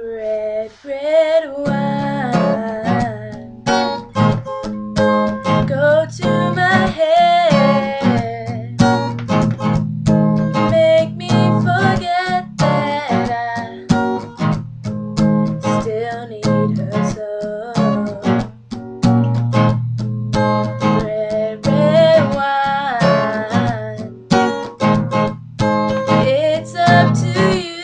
Red, red wine, go to my head, make me forget that I still need her so. Red, red wine, it's up to you.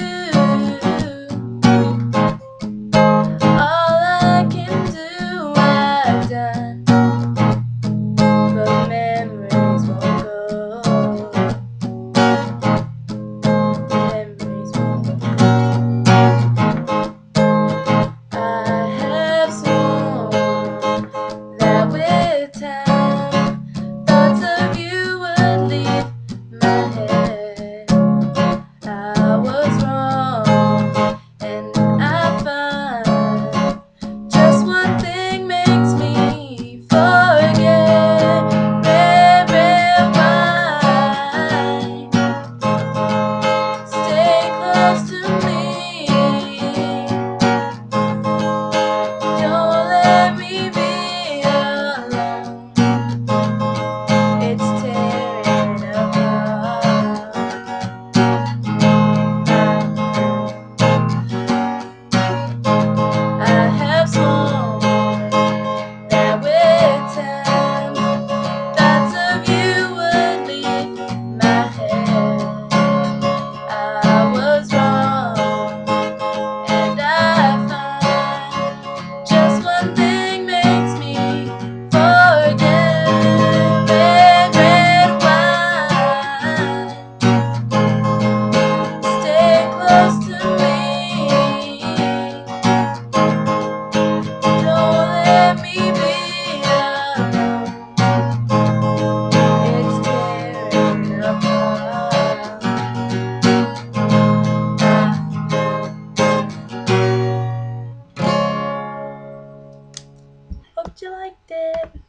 Hope you liked it.